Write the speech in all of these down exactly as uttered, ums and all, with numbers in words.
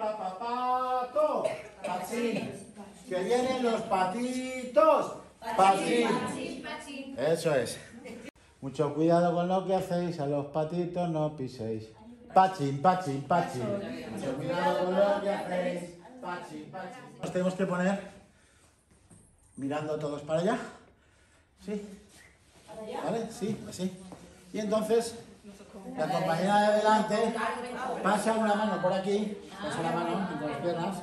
pa, pa, pato, pachín. Que vienen los patitos, pachín. Eso es. Mucho cuidado con lo que hacéis, a los patitos no piséis. Pachín, pachín, pachín. Mucho cuidado con lo que hacéis, pachín, pachín. Nos tenemos que poner mirando todos para allá. ¿Sí? ¿Vale? Sí, así. Y entonces, la compañera de adelante pasa una mano por aquí, pasa la mano entre las piernas.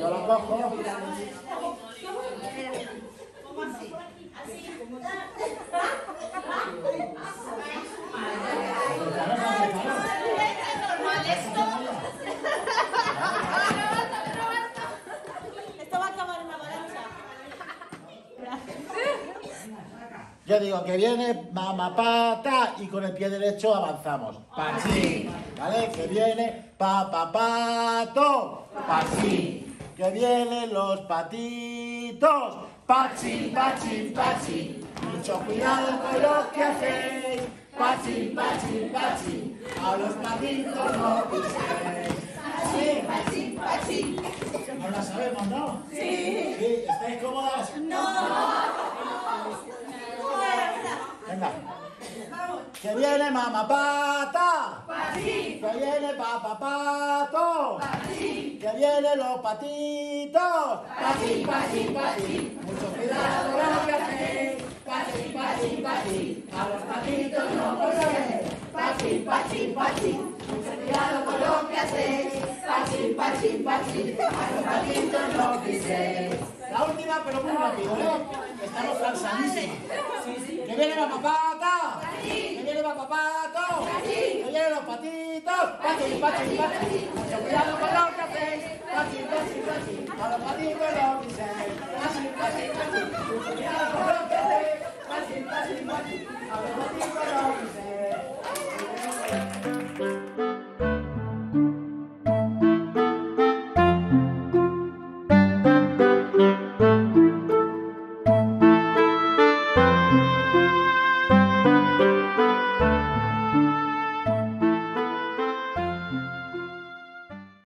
Yo lo cojo. Yo digo que viene mamá pata y con el pie derecho avanzamos. Pachín. ¿Vale? Que viene papá pato. Pachín. Que vienen los patitos. Pachín, pachín, pachín. Mucho cuidado con lo que hacéis. Pachín, pachín, pachín. A los patitos no piséis. Pachín, pachín, pachín. Ahora sabemos, ¿no? Sí. ¿Sí? ¿Estáis cómodas? No. Venga. Que viene mamá pata. Pachín. Que viene papá pato. Pachín. Que vienen los patitos. Pachín, pachín, pachín. Mucho cuidado con lo que hacéis. Pachín, pachín, pachín. A los patitos no piséis. Pachín, pachín, pachín. Mucho cuidado con lo que hacéis. Pachín, pachín, pachín. A los patitos no piséis. La última, pero muy rápido, ¿eh? Estamos cansadísimos. Que viene la papata. Que viene la papato. Que vienen los patitos. Pachín, pachín, pachín. Mucho cuidado con los cafés. Pachín, pachín, pachín. A los patitos los piséis. Pachín, pachín, pachín. Mucho cuidado con los